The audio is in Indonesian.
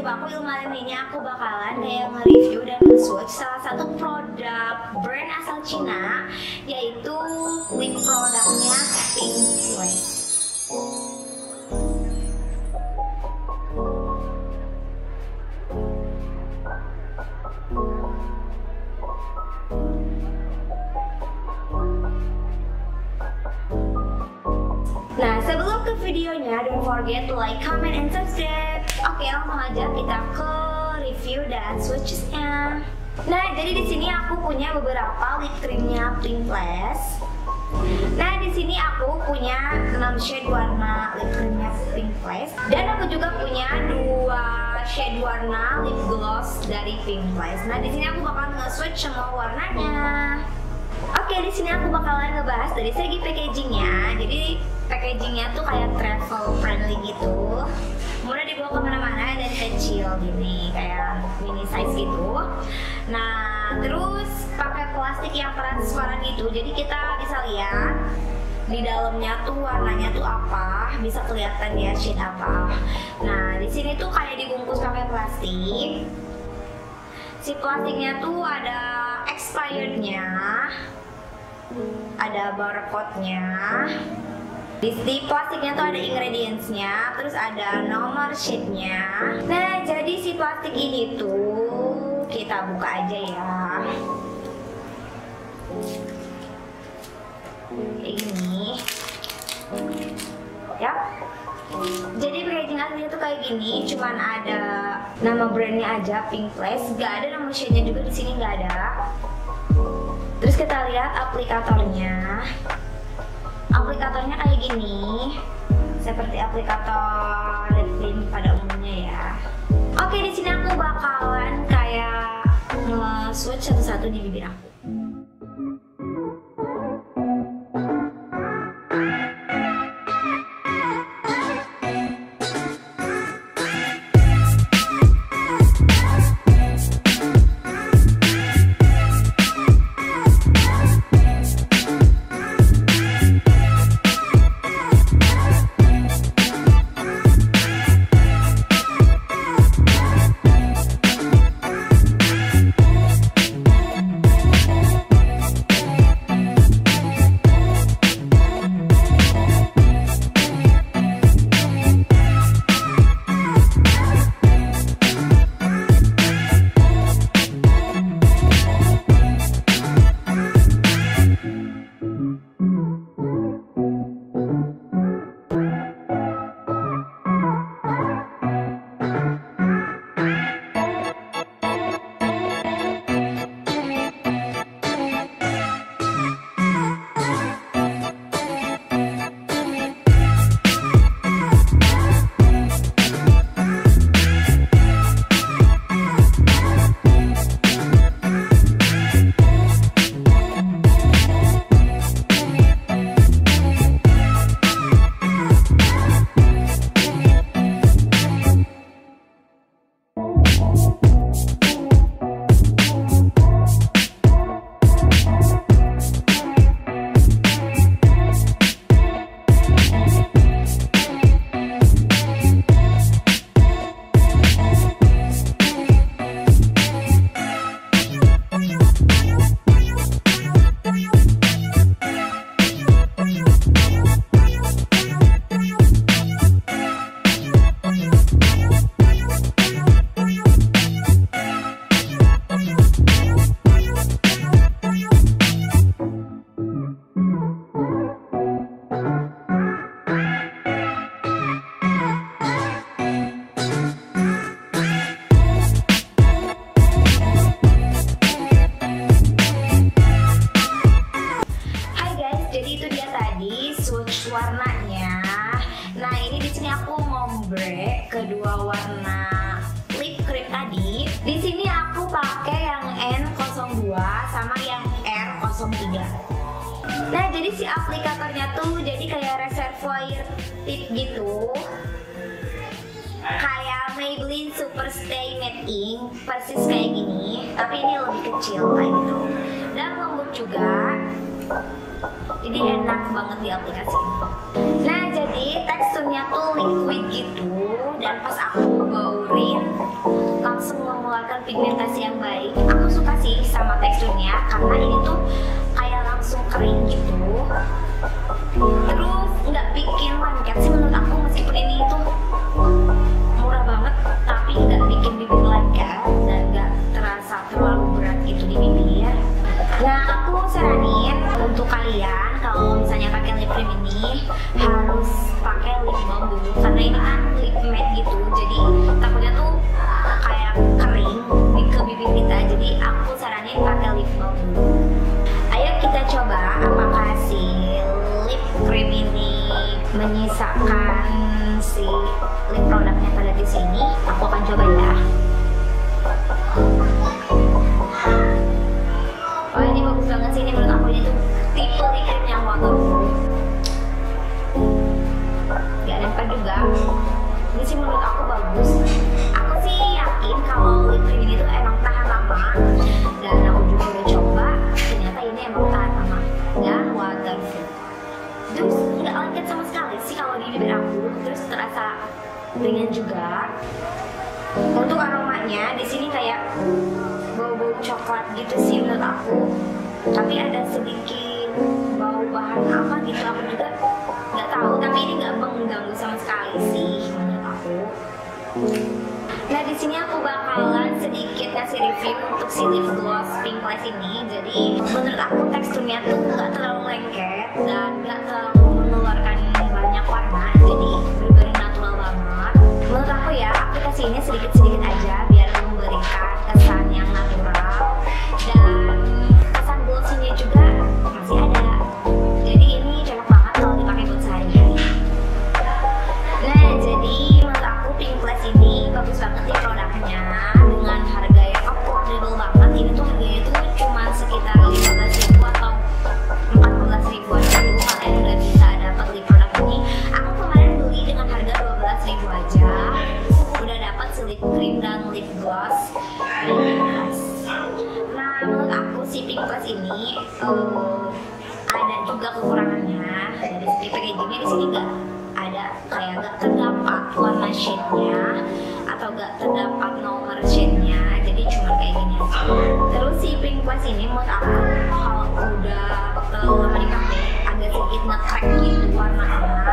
YouTube aku Ilma Alimah ini aku bakalan kayak nge-review dan nge-swatch salah satu produk brand asal Cina, yaitu lip produknya PinkFlash. Nah, sebelum ke videonya, don't forget to like, comment, and subscribe. Oke, langsung aja kita ke review dan swatches-nya. Nah, jadi di sini aku punya beberapa lip creamnya PinkFlash. Nah, di sini aku punya 6 shade warna lip creamnya PinkFlash, dan aku juga punya 2 shade warna lip gloss dari PinkFlash. Nah, di sini aku bakal nge-swatch semua warnanya. Oke, di sini aku bakalan ngebahas dari segi packagingnya. Jadi packagingnya tuh kayak travel friendly gitu, mudah dibawa kemana-mana dan kecil gini, kayak mini size gitu. Nah, terus pakai plastik yang transparan gitu, jadi kita bisa lihat di dalamnya tuh warnanya tuh apa, bisa kelihatan ya shade apa. Nah, di sini tuh kayak dibungkus pakai plastik. Si plastiknya tuh ada expirednya, ada barcode-nya. Di plastiknya tuh ada ingredients-nya, terus ada nomor sheet-nya. Nah, jadi si plastik ini tuh kita buka aja ya. Ini. Yap. Jadi packaging aslinya tuh kayak gini, cuman ada nama brandnya aja, PinkFlash. Gak ada nomor sheet-nya juga di sini, nggak ada. Terus kita lihat aplikatornya. Aplikatornya kayak gini, seperti aplikator lip tint pada umumnya ya. Oke, di sini aku bakalan kayak nge-swatch satu-satu di bibir aku. Warnanya, nah ini di sini aku ngombre kedua warna lip cream tadi. Di sini aku pakai yang N02 sama yang R03. Nah, jadi si aplikatornya tuh jadi kayak reservoir tip gitu, kayak Maybelline Superstay Matte Ink, persis kayak gini, tapi ini lebih kecil kayak gitu dan lembut juga. Jadi enak banget di aplikasi ini. Nah, jadi teksturnya tuh liquid gitu, dan pas aku bauri clean, langsung mengeluarkan pigmentasi yang baik. Aku suka sih sama teksturnya karena ini tuh kayak langsung kering gitu, terus nggak bikin lengket sih menurut aku. Meskipun ini itu murah banget tapi nggak bikin bibir lengket dan nggak terasa terlalu berat gitu di bibir. Nah, aku saranin untuk kalian kalau misalnya pakai lip cream ini harus pakai lip balm dulu, karena ini kan lip matte gitu, jadi takutnya tuh kayak kering ke bibir kita. Jadi aku saranin pakai lip balm dulu. Ayo kita coba apakah si lip cream ini menyisakan si lip produknya pada di sini. Aku akan coba ya. Oh, ini bagus banget sih, ini menurut aku itu tipe lip cream yang waterproof, gak nempel juga. Ini sih menurut aku bagus. Aku sih yakin kalau lip cream ini tuh emang tahan lama, dan aku juga udah coba ternyata ini emang tahan lama dan waterproof. Terus nggak lengket sama sekali sih kalau di bibir aku, terus terasa ringan juga. Untuk aromanya di sini kayak bau-bau coklat gitu sih menurut aku, tapi ada sedikit bau bahan apa gitu, aku juga nggak tahu, tapi ini nggak mengganggu sama sekali sih menurut aku. Nah, di sini aku bakalan sedikit ngasih review untuk si lip gloss PinkFlash ini. Jadi menurut aku teksturnya tuh nggak terlalu lengket dan nggak terlalu mengeluarkan banyak warna, jadi bener-bener natural banget menurut aku ya. Aku kasihnya sedikit-sedikit aja biar memberikan kesan yang natural, dan kesan glossy-nya juga masih ada. Jadi ini cocok banget kalau dipakai buat sehari-hari. Nah, jadi menurut aku PinkFlash ini bagus banget nih produknya, dengan harga yang affordable banget. Ini tuh harganya tuh cuma sekitar 15.000 atau 14.000-an dulu kalian udah bisa dapat lip produk ini. Aku kemarin beli dengan harga 12.000 aja udah dapat lip cream dan lip gloss. Nah, menurut aku si PinkFlash ini ada juga kekurangannya dari segi packagingnya. Di sini nggak ada kayak nggak terdapat warna shade-nya atau nggak terdapat nomor shade-nya, jadi cuma kayak gini. Terus si PinkFlash ini menurut aku kalau udah terlalu lama dipakai agak sedikit nge-crack gitu warnanya.